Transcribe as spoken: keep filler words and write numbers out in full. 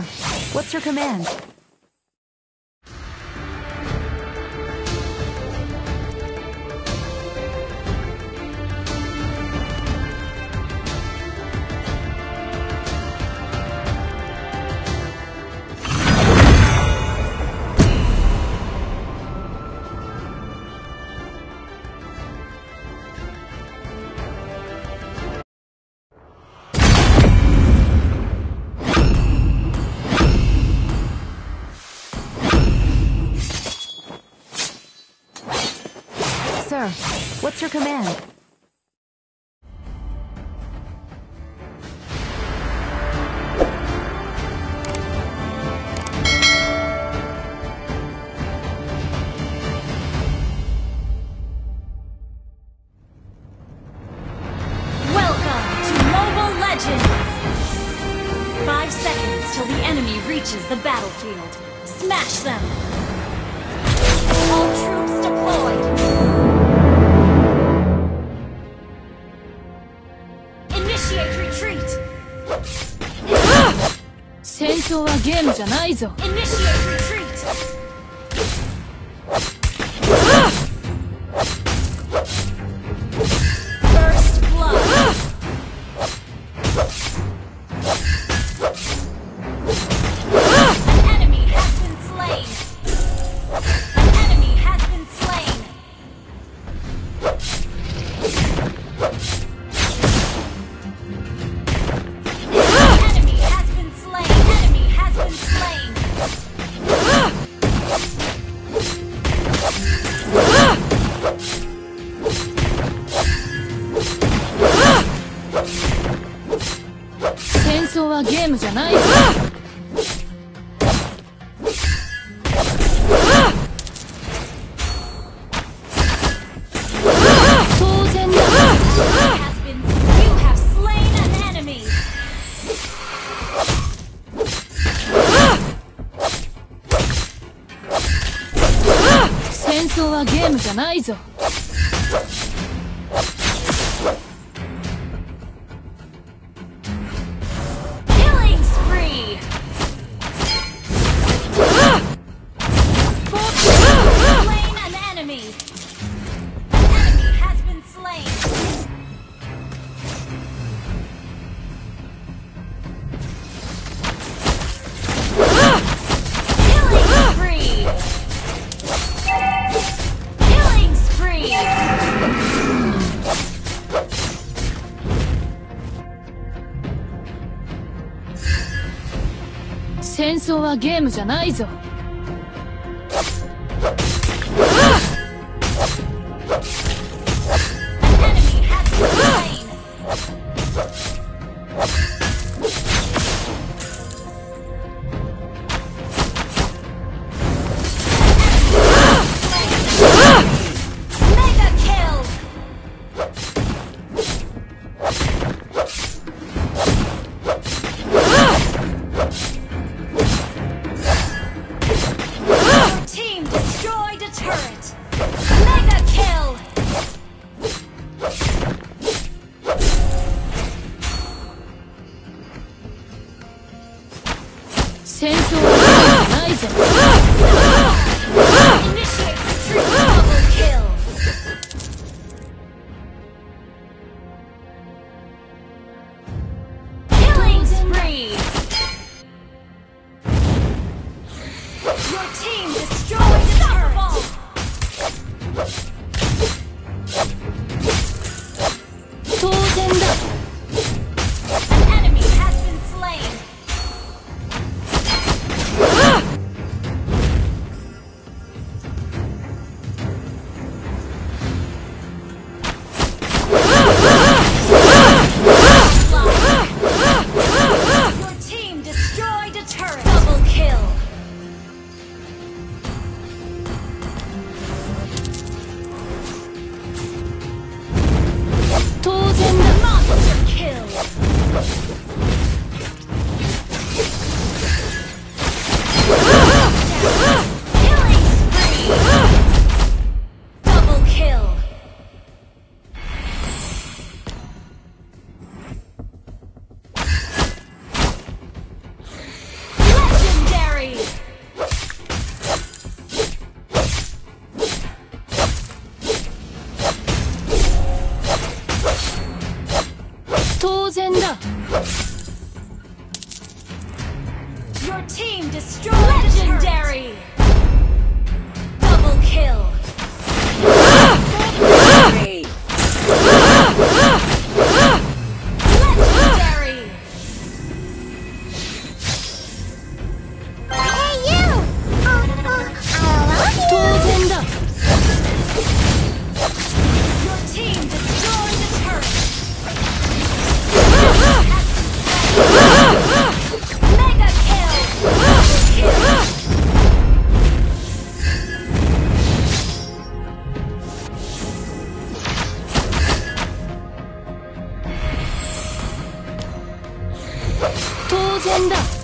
Sure. What's your command? Sir, what's your command? Welcome to Mobile Legends! Five seconds till the enemy reaches the battlefield. Smash them! All troops deployed! Initiate retreat! First blood! An enemy has been slain! An enemy has been slain! Game じゃないぞ。 An enemy has been slain. Your team destroyed. Legendary! Double kill. Legendary! Legendary! Hey you! Your team destroyed the turret. Mega kill! Kill! Tozen da.